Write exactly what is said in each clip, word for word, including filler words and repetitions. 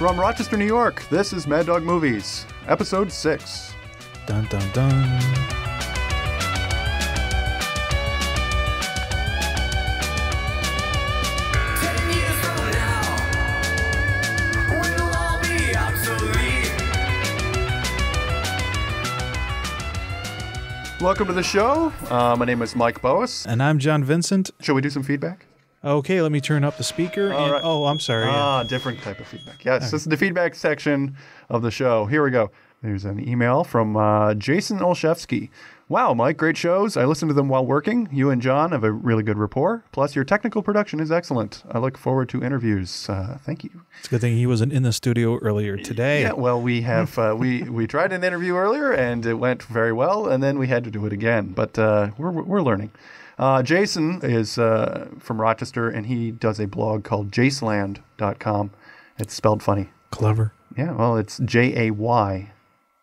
From Rochester, New York, this is Mad Dog Movies, Episode six. Dun, dun, dun. Welcome to the show. Uh, my name is Mike Boas. And I'm John Vincent. Shall we do some feedback? Okay, let me turn up the speaker. And, right. Oh, I'm sorry. Ah, yeah. Different type of feedback. Yes, right. This is the feedback section of the show. Here we go. There's an email from uh, Jason Olszewski. Wow, Mike, great shows. I listen to them while working. You and John have a really good rapport. Plus, your technical production is excellent. I look forward to interviews. Uh, thank you. It's a good thing he wasn't in the studio earlier today. Yeah, well, we have uh, we we tried an interview earlier and it went very well, and then we had to do it again. But uh, we're we're learning. Uh, Jason is uh, from Rochester, and he does a blog called Jace Land dot com. It's spelled funny. Clever. Yeah, well, it's J A Y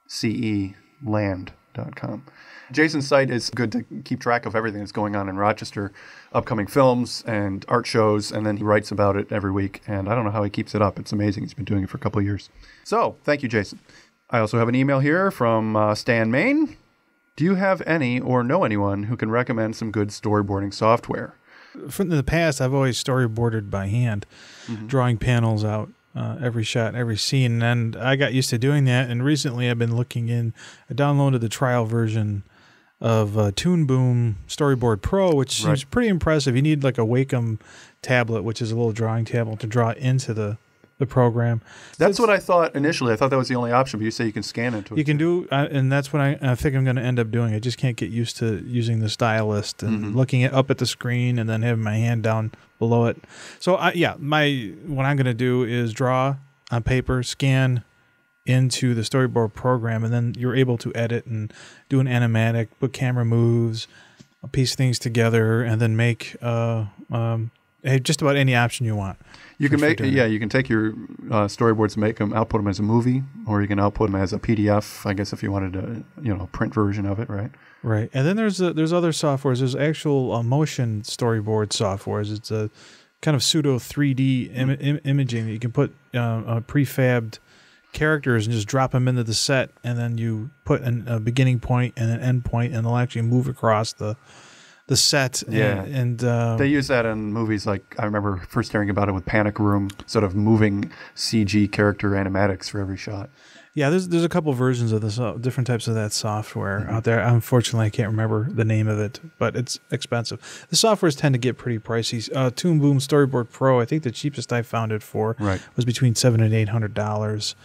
C E land dot com. Jason's site is good to keep track of everything that's going on in Rochester, upcoming films and art shows, and then he writes about it every week, and I don't know how he keeps it up. It's amazing. He's been doing it for a couple of years. So, thank you, Jason. I also have an email here from uh, Stan Main. Do you have any or know anyone who can recommend some good storyboarding software? From the past, I've always storyboarded by hand, mm-hmm. drawing panels out, uh, every shot, every scene. And I got used to doing that. And recently I've been looking in, I downloaded the trial version of uh, Toon Boom Storyboard Pro, which right. seems pretty impressive. You need like a Wacom tablet, which is a little drawing tablet to draw into the the program. That's so what I thought initially. I thought that was the only option, but you say you can scan into it. You can do, uh, and that's what I, I think I'm going to end up doing. I just can't get used to using the stylus and mm-hmm. looking it up at the screen and then having my hand down below it. So, I, yeah, my what I'm going to do is draw on paper, scan into the storyboard program, and then you're able to edit and do an animatic, put camera moves, piece things together, and then make uh, um, just about any option you want. You can make, yeah, you can take your uh, storyboards and make them, output them as a movie, or you can output them as a P D F, I guess, if you wanted a, you know, print version of it, right? Right. And then there's uh, there's other softwares. There's actual uh, motion storyboard softwares. It's a kind of pseudo three D im im imaging that you can put uh, uh, prefabbed characters and just drop them into the set, and then you put an, a beginning point and an end point, and they'll actually move across the... The set, yeah, and, and uh, they use that in movies. Like I remember first hearing about it with Panic Room, sort of moving C G character animatics for every shot. Yeah, there's there's a couple versions of this, uh, different types of that software mm-hmm. out there. Unfortunately, I can't remember the name of it, but it's expensive. The softwares tend to get pretty pricey. Uh, Toon Boom Storyboard Pro, I think the cheapest I found it for right. was between seven and eight hundred dollars.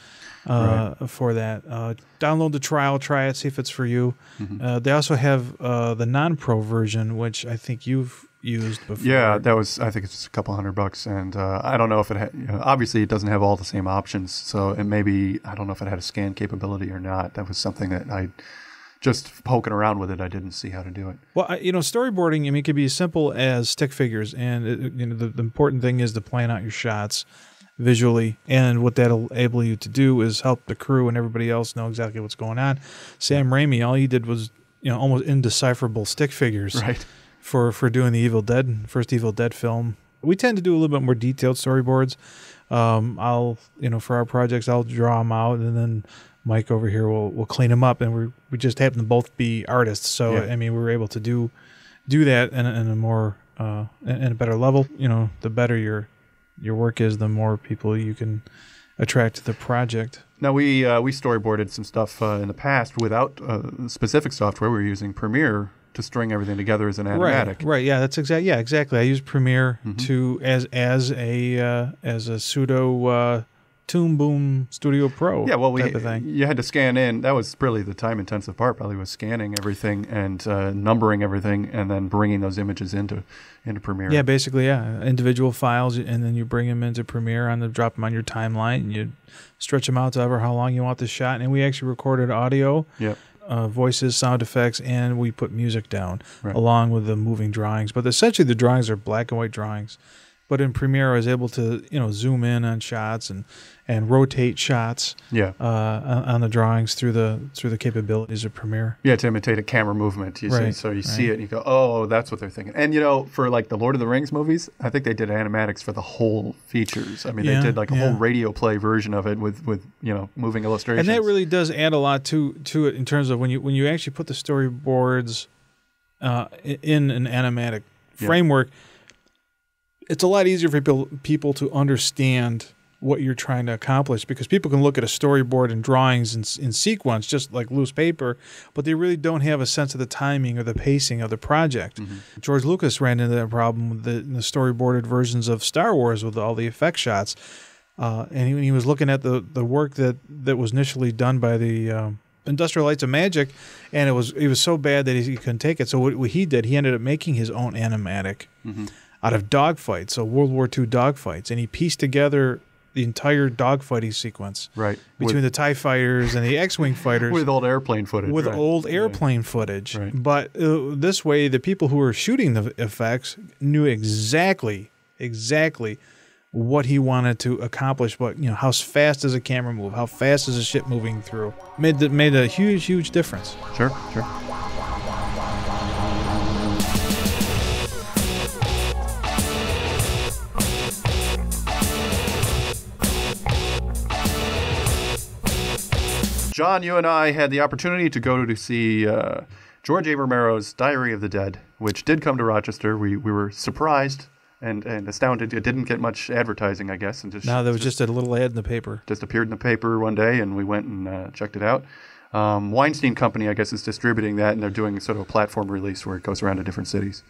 Uh, right. for that. Uh, download the trial, try it, see if it's for you. Mm-hmm. uh, they also have uh, the non-pro version, which I think you've used before. Yeah, that was, I think it's just a couple hundred bucks. And uh, I don't know if it had, you know, obviously it doesn't have all the same options. So it maybe, I don't know if it had a scan capability or not. That was something that I just poking around with it. I didn't see how to do it. Well, I, you know, storyboarding, I mean, it could be as simple as stick figures. And it, you know, the, the important thing is to plan out your shots visually, and what that'll enable you to do is help the crew and everybody else know exactly what's going on. Sam Raimi, all he did was, you know, almost indecipherable stick figures right. for for doing the Evil Dead first Evil Dead film. We tend to do a little bit more detailed storyboards. Um, I'll you know for our projects, I'll draw them out, and then Mike over here will will clean them up, and we we just happen to both be artists, so yeah. I mean we were able to do do that in a, in a more uh, in a better level. You know, the better your your work is, the more people you can attract to the project. Now, we uh, we storyboarded some stuff uh, in the past without uh, specific software. We were using Premiere to string everything together as an animatic. Right, right. Yeah, that's exactly. Yeah, exactly. I use Premiere mm-hmm. to as as a uh, as a pseudo uh, Toon Boom Studio Pro. Yeah, well, we type of thing. You had to scan in. That was really the time intensive part. Probably was scanning everything and uh, numbering everything, and then bringing those images into into Premiere. Yeah, basically, yeah, individual files, and then you bring them into Premiere on the drop them on your timeline, and you stretch them out to however how long you want the shot. And we actually recorded audio, yep. uh, voices, sound effects, and we put music down right. along with the moving drawings. But essentially, the drawings are black and white drawings. But in Premiere, I was able to, you know, zoom in on shots and, and rotate shots. Yeah. Uh, on the drawings through the through the capabilities of Premiere. Yeah, to imitate a camera movement. You right. see, so you right. see it and you go, oh, that's what they're thinking. And you know, for like the Lord of the Rings movies, I think they did animatics for the whole features. I mean, yeah, they did like a yeah. whole radio play version of it with with you know moving illustrations. And that really does add a lot to to it in terms of when you when you actually put the storyboards uh, in an animatic yeah. framework. It's a lot easier for people, people to understand what you're trying to accomplish, because people can look at a storyboard and drawings in, in sequence, just like loose paper, but they really don't have a sense of the timing or the pacing of the project. Mm-hmm. George Lucas ran into that problem with the, the storyboarded versions of Star Wars with all the effect shots. Uh, and he, when he was looking at the, the work that, that was initially done by the um, Industrial Lights of Magic, and it was, it was so bad that he, he couldn't take it. So what, what he did, he ended up making his own animatic. Mm-hmm. Out of dogfights, so World War Two dogfights, and he pieced together the entire dogfighting sequence right. between with, the TIE fighters and the X-Wing fighters. With old airplane footage. With right. old airplane yeah. footage. Right. But uh, this way, the people who were shooting the effects knew exactly, exactly what he wanted to accomplish. But, you know, how fast does a camera move? How fast is a ship moving through? Made, the, made a huge, huge difference. Sure, sure. John, you and I had the opportunity to go to see uh, George A. Romero's Diary of the Dead, which did come to Rochester. We we were surprised and, and astounded. It didn't get much advertising, I guess. And just, no, there was just, just a little ad in the paper. Just appeared in the paper one day, and we went and uh, checked it out. Um, Weinstein Company, I guess, is distributing that, and they're doing sort of a platform release where it goes around to different cities.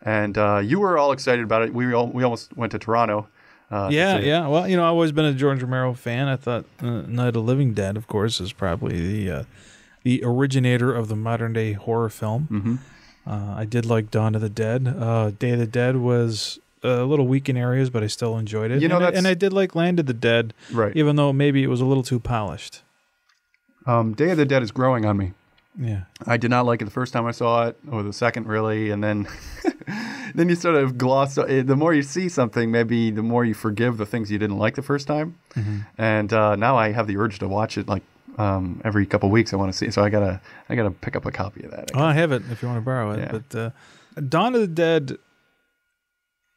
And uh, you were all excited about it. We all, we almost went to Toronto. Uh, yeah, to yeah. Well, you know, I've always been a George Romero fan. I thought uh, Night of the Living Dead, of course, is probably the uh, the originator of the modern-day horror film. Mm-hmm. uh, I did like Dawn of the Dead. Uh, Day of the Dead was a little weak in areas, but I still enjoyed it. You know, and, that's... I, and I did like Land of the Dead, right. even though maybe it was a little too polished. Um, Day of the Dead is growing on me. Yeah, I did not like it the first time I saw it, or the second, really, and then... Then you sort of gloss. The more you see something, maybe the more you forgive the things you didn't like the first time. Mm-hmm. And uh, now I have the urge to watch it like um, every couple of weeks. I want to see it. So I gotta, I gotta pick up a copy of that. I, well, I have it if you want to borrow it. Yeah. But uh, Dawn of the Dead,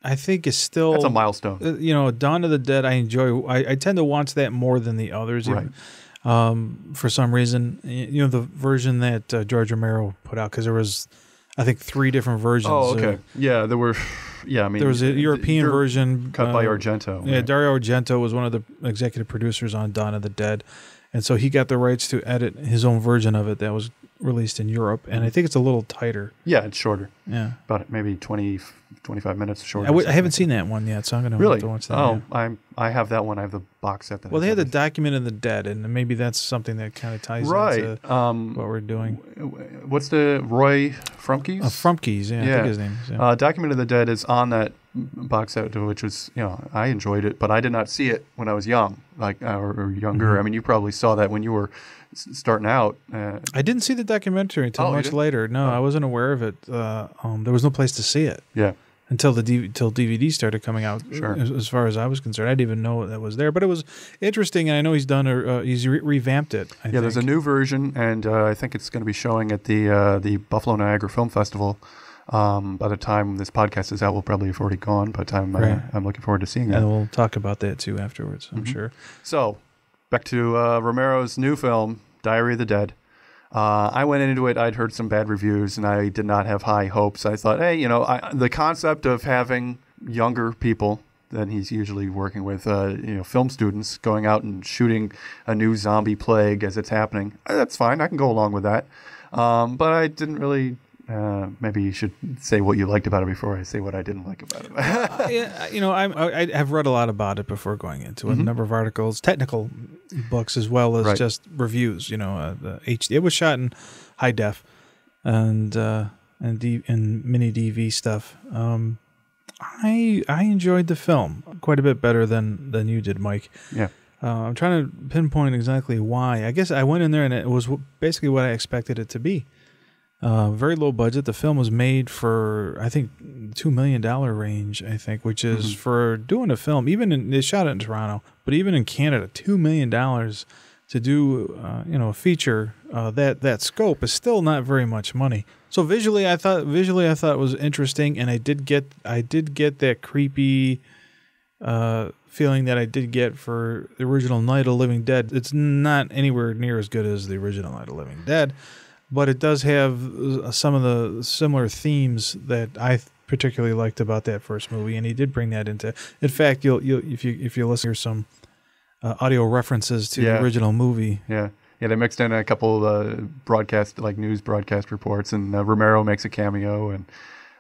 I think, is still that's a milestone. Uh, you know, Dawn of the Dead, I enjoy. I, I tend to watch that more than the others. Right. Even, um, for some reason, you know, the version that uh, George Romero put out, because there was. I think three different versions. Oh, okay. Uh, yeah, there were. Yeah, I mean, there was a European version cut uh, by Argento. Right? Yeah, Dario Argento was one of the executive producers on Dawn of the Dead, and so he got the rights to edit his own version of it that was released in Europe. And I think it's a little tighter. Yeah, it's shorter. Yeah, about maybe twenty, twenty-five minutes shorter. I, w I haven't seen that one yet, so I'm gonna really? have to watch that. Oh, now. I'm I have that one. I have the box set. That well, they had the Document of the Dead, and maybe that's something that kind of ties right. into um, what we're doing. What's the Roy Frumkes? Uh, Frumkes, yeah, yeah, I think his name is. Yeah. Uh, Document of the Dead is on that box set, which was, you know, I enjoyed it, but I did not see it when I was young, like or, or younger. Mm-hmm. I mean, you probably saw that when you were starting out. Uh, I didn't see the documentary until oh, much later. No, oh. I wasn't aware of it. Uh, um, there was no place to see it. Yeah. Until the until D V D started coming out, sure. as, as far as I was concerned, I didn't even know that was there. But it was interesting, and I know he's done a, uh, he's re revamped it. I yeah, think. There's a new version, and uh, I think it's going to be showing at the uh, the Buffalo Niagara Film Festival. Um, by the time this podcast is out, we'll probably have already gone. By the time right. I, I'm looking forward to seeing that. And we'll talk about that too afterwards, I'm mm-hmm. sure. So back to uh, Romero's new film, Diary of the Dead. Uh, I went into it, I'd heard some bad reviews, and I did not have high hopes. I thought, hey, you know, I, the concept of having younger people than he's usually working with, uh, you know, film students going out and shooting a new zombie plague as it's happening, that's fine. I can go along with that. Um, but I didn't really... Uh, maybe you should say what you liked about it before I say what I didn't like about it. I, you know, I'm, I have read a lot about it before going into it. Mm-hmm. A number of articles, technical books, as well as right. just reviews. You know, uh, the H D. It was shot in high def and uh, and D, and mini D V stuff. Um, I I enjoyed the film quite a bit better than than you did, Mike. Yeah. Uh, I'm trying to pinpoint exactly why. I guess I went in there and it was basically what I expected it to be. Uh, very low budget. The film was made for, I think, two million dollars range, I think, which is mm-hmm. for doing a film. Even in, they shot it in Toronto, but even in Canada, two million dollars to do uh, you know, a feature uh, that that scope is still not very much money. So visually, I thought visually I thought it was interesting, and I did get I did get that creepy uh, feeling that I did get for the original Night of the Living Dead. It's not anywhere near as good as the original Night of the Living Dead, but it does have some of the similar themes that I particularly liked about that first movie, and he did bring that into. In fact, you'll you if you if you listen, here's some uh, audio references to yeah. the original movie. Yeah, yeah, they mixed in a couple uh, broadcast like news broadcast reports, and uh, Romero makes a cameo, and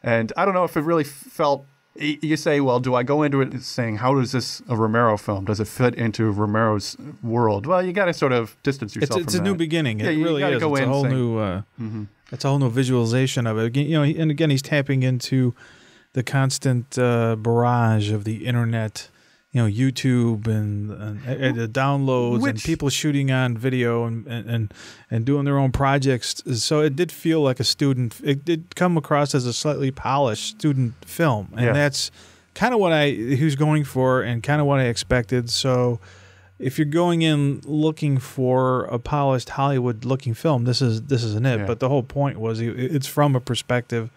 and I don't know if it really felt. You say, well, do I go into it saying, how is this a Romero film? Does it fit into Romero's world? Well, you got to sort of distance yourself it's, it's from that. It's a new beginning. Yeah, it really is. Go it's, in a whole new, uh, mm-hmm. it's a whole new visualization of it. You know, and again, he's tapping into the constant uh, barrage of the internet, you know, YouTube and, and, and the downloads Which, and people shooting on video and, and, and doing their own projects. So it did feel like a student. It did come across as a slightly polished student film. And yeah. that's kind of what I he was going for and kind of what I expected. So if you're going in looking for a polished Hollywood looking film, this is this isn't it. Yeah. But the whole point was it's from a perspective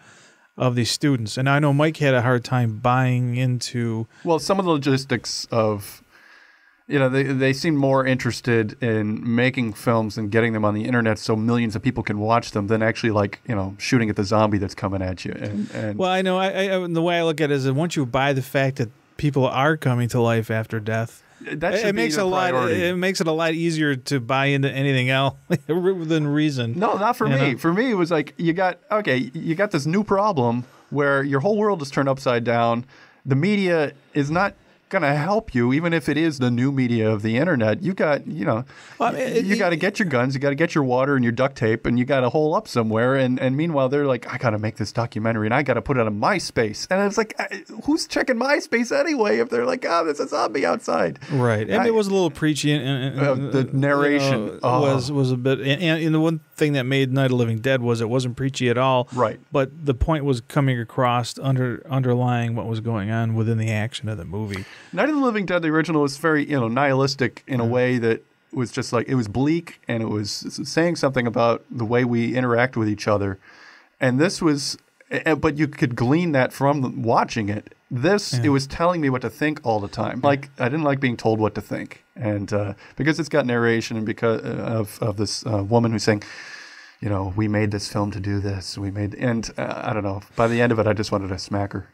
of these students, and I know Mike had a hard time buying into. Well, some of the logistics of, you know, they they seem more interested in making films and getting them on the internet so millions of people can watch them than actually like you know shooting at the zombie that's coming at you. And, and well, I know I, I the way I look at it is that once you buy the fact that people are coming to life after death, that it, it makes a lot. It makes it a lot easier to buy into anything else than reason. No, not for me. Know? For me, it was like you got okay. You got this new problem where your whole world is turned upside down. The media is not going to help you, even if it is the new media of the internet. You got you know, well, I mean, it, you got to get your guns, you got to get your water and your duct tape, and you got to hole up somewhere. And and meanwhile, they're like, I got to make this documentary, and I got to put it on MySpace. And it's like, I, who's checking MySpace anyway? If they're like, oh, there's a zombie outside, right? And I, it was a little preachy, and, and, and uh, the narration you know, oh. was was a bit. And, and the one thing that made Night of the Living Dead was it wasn't preachy at all, right? But the point was coming across under underlying what was going on within the action of the movie. Night of the Living Dead, the original, was very, you know, nihilistic in a way that was just like, it was bleak and it was saying something about the way we interact with each other. And this was, but you could glean that from watching it. This, yeah. it was telling me what to think all the time. Like, I didn't like being told what to think. And uh, because it's got narration and because of, of this uh, woman who's saying, you know, we made this film to do this. We made, and uh, I don't know, by the end of it, I just wanted to smack her.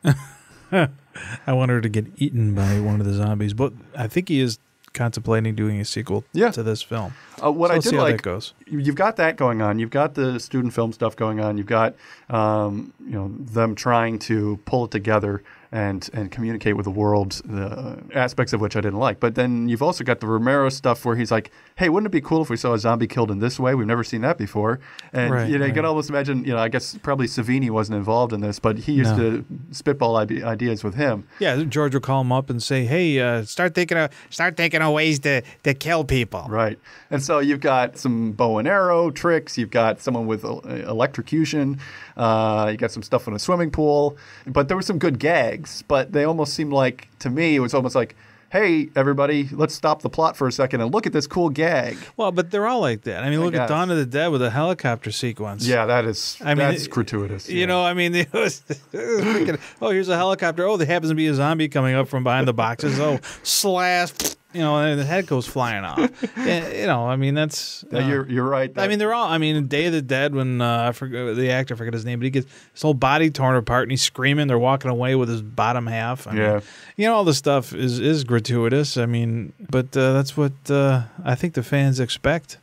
I want her to get eaten by one of the zombies, but I think he is contemplating doing a sequel yeah. to this film. Uh, what so I did like, goes. You've got that going on. You've got the student film stuff going on. You've got um, you know them trying to pull it together and and communicate with the world, the aspects of which I didn't like. But then you've also got the Romero stuff where he's like, hey, wouldn't it be cool if we saw a zombie killed in this way? We've never seen that before. And right, you know, right. you can almost imagine, you know, I guess probably Savini wasn't involved in this, but he used no. to spitball ideas with him. Yeah, George would call him up and say, hey, uh, start thinking of start thinking of ways to, to kill people. Right. And so you've got some bow and arrow tricks. You've got someone with electrocution. Uh, you got some stuff in a swimming pool. But there were some good gags. But they almost seemed like, to me, it was almost like, hey, everybody, let's stop the plot for a second and look at this cool gag. Well, but they're all like that. I mean, I look guess. at Dawn of the Dead with a helicopter sequence. Yeah, that is, I that's mean, it, gratuitous. You yeah. know, I mean, it was, it was freaking, oh, here's a helicopter. Oh, there happens to be a zombie coming up from behind the boxes. Oh, slash. You know, and the head goes flying off. And, you know, I mean, that's... Uh, you're, you're right. That, I mean, they're all... I mean, Day of the Dead, when uh, I forget the actor, I forget his name, but he gets his whole body torn apart, and he's screaming. They're walking away with his bottom half. I yeah. mean, you know, all this stuff is, is gratuitous. I mean, but uh, that's what uh, I think the fans expect.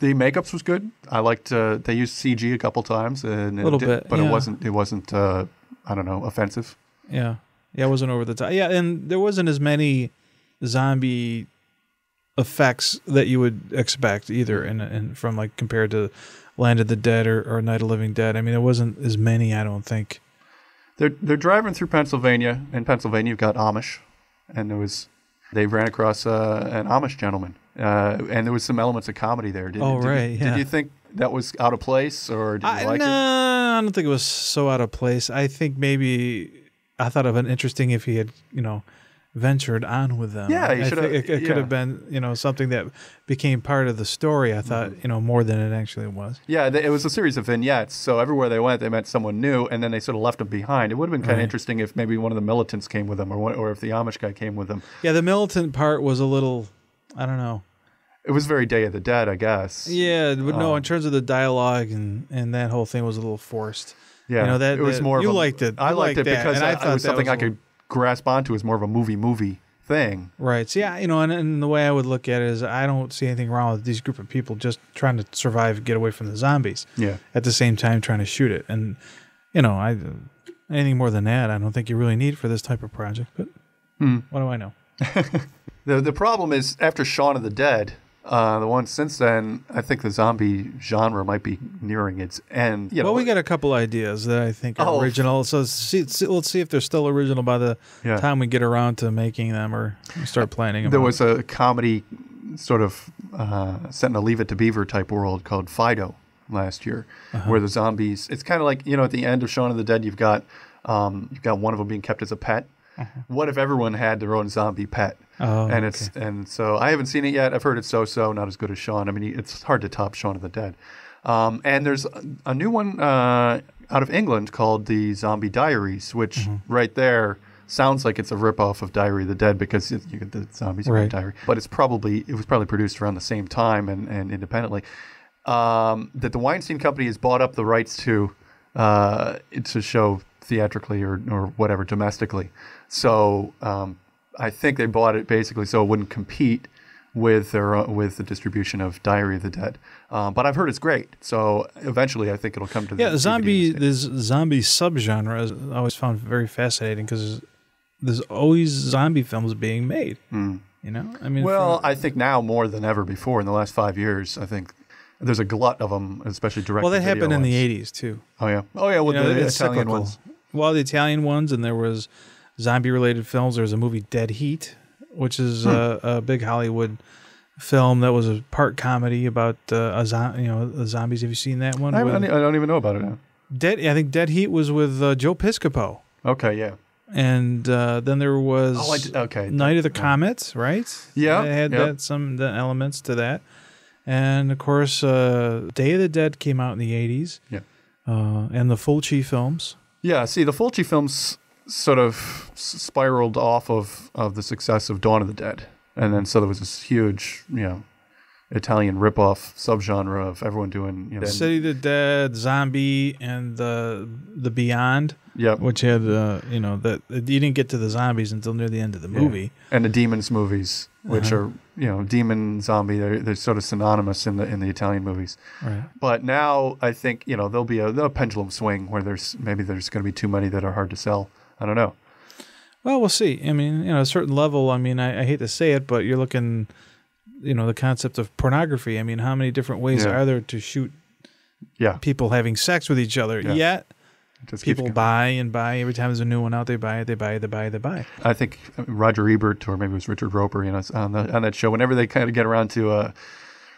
The makeups was good. I liked... Uh, they used C G a couple times. And a little did, bit, But yeah. it wasn't, it wasn't uh, I don't know, offensive. Yeah. Yeah, it wasn't over the top. Yeah, and there wasn't as many... zombie effects that you would expect either, and and from like compared to Land of the Dead or, or Night of the Living Dead. I mean, there wasn't as many. I don't think. They're they're driving through Pennsylvania. In Pennsylvania, you've got Amish, and there was they ran across uh, an Amish gentleman, uh, and there was some elements of comedy there. Did, oh did, right, did, yeah. Did you think that was out of place, or did you I, like no, it? No, I don't think it was so out of place. I think maybe I thought it would have been interesting if he had, you know, ventured on with them. Yeah, you should have. It, it yeah. could have been, you know, something that became part of the story. I thought, mm-hmm. you know, more than it actually was. Yeah, it was a series of vignettes. So everywhere they went, they met someone new, and then they sort of left them behind. It would have been kind right. of interesting if maybe one of the militants came with them, or one, or if the Amish guy came with them. Yeah, the militant part was a little, I don't know. It was very Day of the Dead, I guess. Yeah, but no, um, in terms of the dialogue and, and that whole thing was a little forced. Yeah, you know, that, it was that, more of You a, liked it. I liked, liked it because I, I thought it was something was I could grasp onto as more of a movie movie thing. Right. So, yeah, you know, and, and the way I would look at it is I don't see anything wrong with these group of people just trying to survive and get away from the zombies. Yeah. At the same time trying to shoot it. And, you know, I anything more than that I don't think you really need for this type of project. But hmm. what do I know? the, the problem is after Shaun of the Dead... Uh, the one since then, I think the zombie genre might be nearing its end. You well, know, we got a couple ideas that I think are oh, original. So see, see, let's see if they're still original by the yeah. time we get around to making them or start planning them. There out. was a comedy sort of uh, set in a Leave It to Beaver type world called Fido last year, uh-huh. where the zombies, it's kind of like, you know, at the end of Shaun of the Dead, you've got, um, you've got one of them being kept as a pet. Uh-huh. What if everyone had their own zombie pet? Oh, and it's okay. and so I haven't seen it yet. I've heard it's so-so, not as good as Shaun. I mean, it's hard to top Shaun of the Dead. Um, and there's a, a new one uh, out of England called The Zombie Diaries, which mm-hmm. right there sounds like it's a ripoff of Diary of the Dead because it, you get the zombies in right. the diary. But it's probably it was probably produced around the same time and, and independently. Um, that the Weinstein Company has bought up the rights to uh, to show theatrically or or whatever domestically. So. Um, I think they bought it basically so it wouldn't compete with their uh, with the distribution of Diary of the Dead. Um, but I've heard it's great, so eventually I think it'll come to the yeah. Zombie, this zombie subgenre is always found very fascinating because there's always zombie films being made. Mm. You know, I mean, well, I think now more than ever before in the last five years, I think. There's a glut of them, especially direct. Well, that happened in the eighties too. Oh yeah, oh yeah. Well, you know, the Italian cyclical. ones. Well, the Italian ones, and there was. Zombie-related films. There's a movie, Dead Heat, which is hmm. a, a big Hollywood film that was a part comedy about uh, a zo you know a zombies. Have you seen that one? I, with, I don't even know about it now. Dead. I think Dead Heat was with uh, Joe Piscopo. Okay, yeah. And uh, then there was oh, I did, okay. Night of the Comet, right? Yeah, it had yep. that, some the elements to that. And of course, uh, Day of the Dead came out in the eighties. Yeah. Uh, and the Fulci films. Yeah. See, the Fulci films. Sort of spiraled off of, of the success of Dawn of the Dead. And then so there was this huge, you know, Italian ripoff subgenre of everyone doing... You know, City of the Dead, Zombie, and the the Beyond, yep. which had, uh, you know, the, you didn't get to the zombies until near the end of the movie. Yeah. And the Demons movies, which uh-huh. are, you know, demon, zombie, they're, they're sort of synonymous in the in the Italian movies. Right. But now I think, you know, there'll be a, a pendulum swing where there's maybe there's going to be too many that are hard to sell. I don't know. Well, we'll see. I mean, you know, a certain level, I mean, I, I hate to say it, but you're looking, you know, the concept of pornography. I mean, how many different ways yeah. are there to shoot yeah. people having sex with each other? Yeah. Yet Just people buy and buy. Every time there's a new one out, they buy it, they buy it, they buy it, they buy it. I think Roger Ebert, or maybe it was Richard Roper, you know, on, the, on that show, whenever they kind of get around to uh,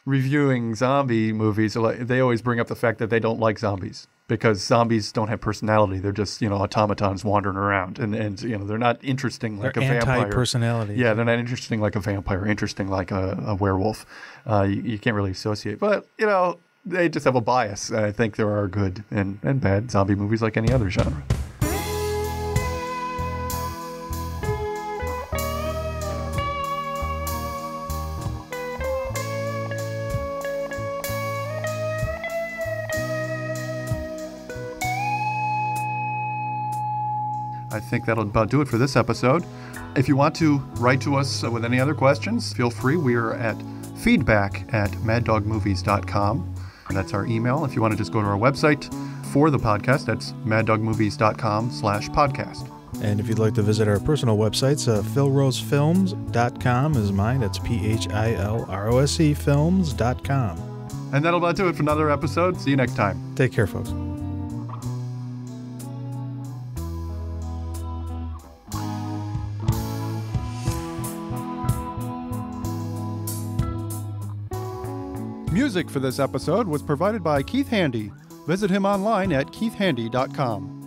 reviewing zombie movies, they always bring up the fact that they don't like zombies. Because zombies don't have personality. They're just, you know, automatons wandering around. And, and you know, they're not interesting like they're a vampire. Anti-personality. Yeah, they're not interesting like a vampire, interesting like a, a werewolf. Uh, you, you can't really associate. But, you know, they just have a bias. And I think there are good and, and bad zombie movies like any other genre. I think that'll about do it for this episode. If you want to write to us with any other questions, feel free. We are at feedback at mad dog movies dot com. That's our email. If you want to just go to our website for the podcast, that's mad dog movies dot com slash podcast. And if you'd like to visit our personal websites, uh, phil rose films dot com is mine. That's P H I L R O S E films dot com. And that'll about do it for another episode. See you next time. Take care, folks. Music for this episode was provided by Keith Handy. Visit him online at keith handy dot com.